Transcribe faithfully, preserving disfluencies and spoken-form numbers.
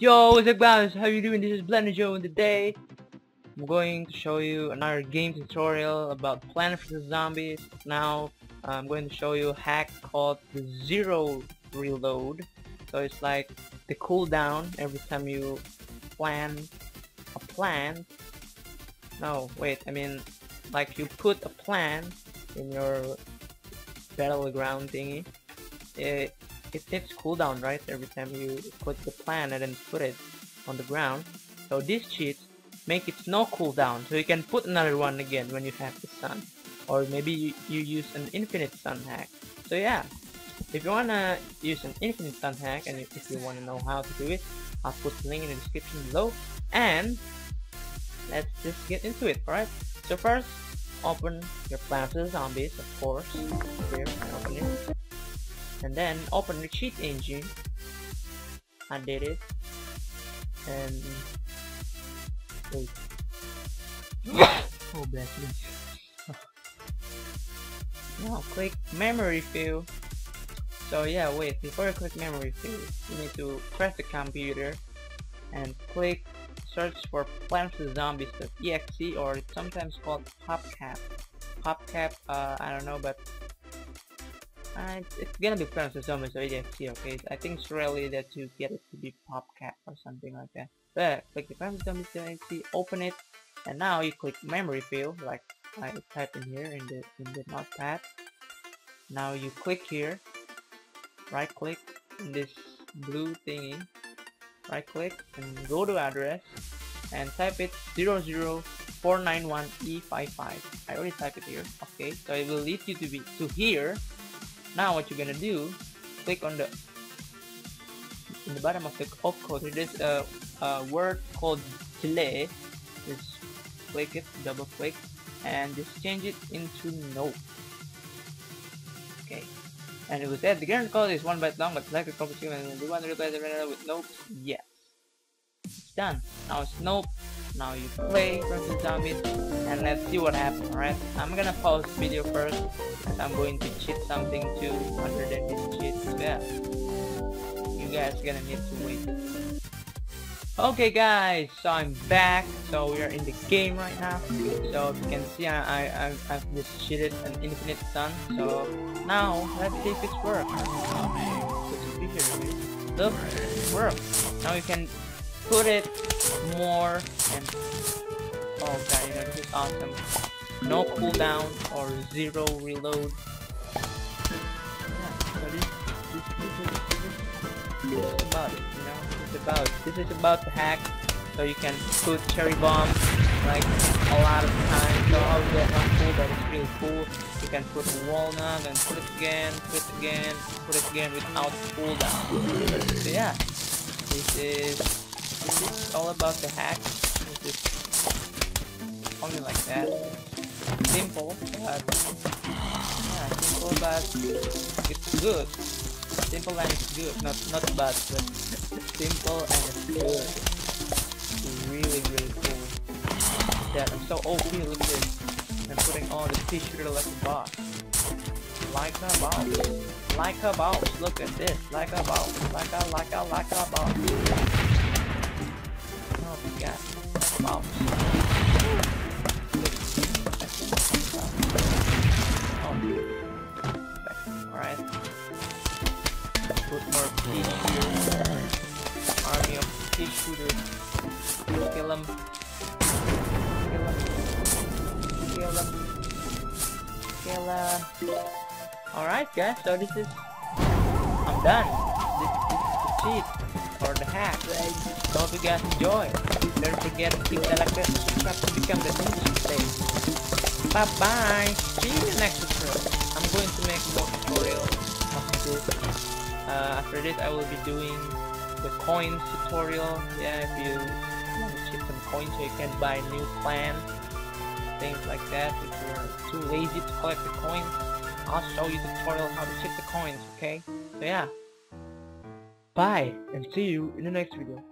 Yo, what's up guys, how you doing? This is Blender Joe, and today I'm going to show you another game tutorial about Plants versus Zombies. Now I'm going to show you a hack called the zero reload. So it's like the cooldown every time you plant a plant. No, wait, I mean like you put a plant in your battleground thingy. It, It takes cooldown, right? Every time you put the plant and then put it on the ground. So these cheats make it no cooldown, so you can put another one again when you have the sun. Or maybe you, you use an infinite sun hack. So yeah, if you wanna use an infinite sun hack and if you wanna know how to do it, I'll put the link in the description below. And let's just get into it, alright? So first, open your Plants vs Zombies, of course. Here, open it. And then open the Cheat Engine. I did it. And wait. Oh, bless me. Now click memory fill. So yeah, wait. Before you click memory fill, you need to press the computer and click search for Plants vs Zombies dot E X E, or it's sometimes called PopCap. PopCap. Uh, I don't know, but. Uh, it's gonna be Plants vs Zombies, so yeah, see, okay? I think it's really that you get it to be PopCap or something like that. But click the Plants vs Zombies, open it, and now you click memory fill, like I type in here in the in the notepad. Now you click here, right click in this blue thingy, right click and go to address and type it zero zero four nine one E five five. I already typed it here, okay? So it will lead you to be to here. Now what you're gonna do, click on the in the bottom of the opcode. It is a, a word called delay. Just click it, double click, and just change it into no. Okay. And it was that the current code is one byte long, but select the proper human and do one replace the render with nope. Yes. It's done. Now it's nope. Now you play versus zombies and let's see what happens, alright? I'm gonna pause the video first and I'm going to cheat something too under that this cheat. Yeah. You guys are gonna need to wait. Okay guys, so I'm back, so we are in the game right now. So you can see I, I, I've just cheated an infinite sun. So now let's see if it's worked. Look, it works. Now you can put it more and oh god, you know, this is awesome. No cooldown or zero reload. Yeah, so this, this, this, is, this is about it, you know. It's about this is about the hack. So you can put cherry bombs like a lot of times. So all that's not cool, but it's really cool. You can put walnut and put it again, put it again, put it again without cooldown. So yeah, this is. This is all about the hack. This is only like that. Simple, but yeah, simple but it's good. Simple and it's good. Not not bad, but simple and it's good. It's really really cool. That I'm so O P. Look at this. I'm putting all the t-shirt like a boss. Like a boss. Like a boss. Look at this. Like a boss. Like a like a like a boss. Yeah, wow. Oh. Alright. Put more pea shooters. Army of pea shooters. Kill them. Kill them. Kill them. Kill them. Alright guys, so this is... I'm done. This, this is the cheat. For the hack. So hope you guys enjoy. Don't forget to click the like button and subscribe to become the new today. Bye bye. See you in the next tutorial. I'm going to make more tutorial of this. Uh, after this, I will be doing the coins tutorial. Yeah, if you want to chip some coins so you can buy new plants, things like that. If you're too lazy to collect the coins, I'll show you the tutorial how to chip the coins. Okay? So yeah. Bye, and see you in the next video.